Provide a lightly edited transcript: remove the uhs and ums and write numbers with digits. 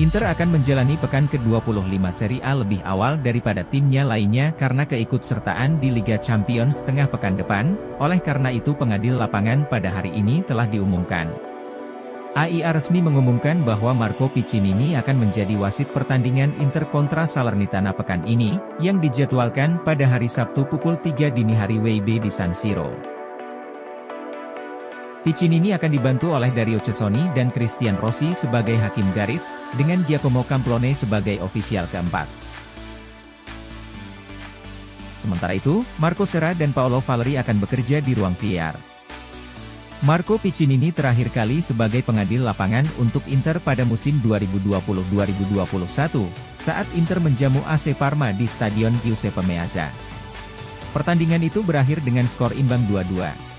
Inter akan menjalani pekan ke-25 Serie A lebih awal daripada timnya lainnya karena keikutsertaan di Liga Champions tengah pekan depan, oleh karena itu pengadil lapangan pada hari ini telah diumumkan. AIA resmi mengumumkan bahwa Marco Piccinini akan menjadi wasit pertandingan Inter kontra Salernitana pekan ini, yang dijadwalkan pada hari Sabtu pukul 3 dini hari WIB di San Siro. Piccinini akan dibantu oleh Dario Cessoni dan Christian Rossi sebagai hakim garis, dengan Giacomo Camplone sebagai ofisial keempat. Sementara itu, Marco Serra dan Paolo Valeri akan bekerja di ruang VR. Marco Piccinini terakhir kali sebagai pengadil lapangan untuk Inter pada musim 2020-2021, saat Inter menjamu AC Parma di Stadion Giuseppe Meazza. Pertandingan itu berakhir dengan skor imbang 2-2.